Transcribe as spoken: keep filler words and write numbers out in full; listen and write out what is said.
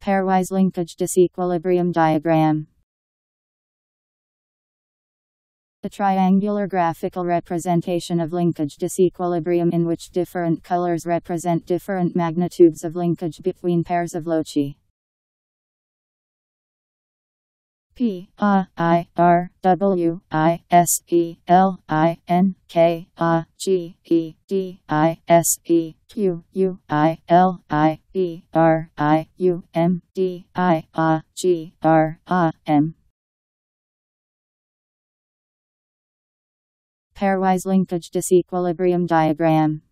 Pairwise linkage disequilibrium diagram. A triangular graphical representation of linkage disequilibrium in which different colors represent different magnitudes of linkage between pairs of loci. P I R W I S E L I N K A G E T I S E Q U I L I N D I R I U M D I A G R A M. Pairwise linkage disequilibrium diagram.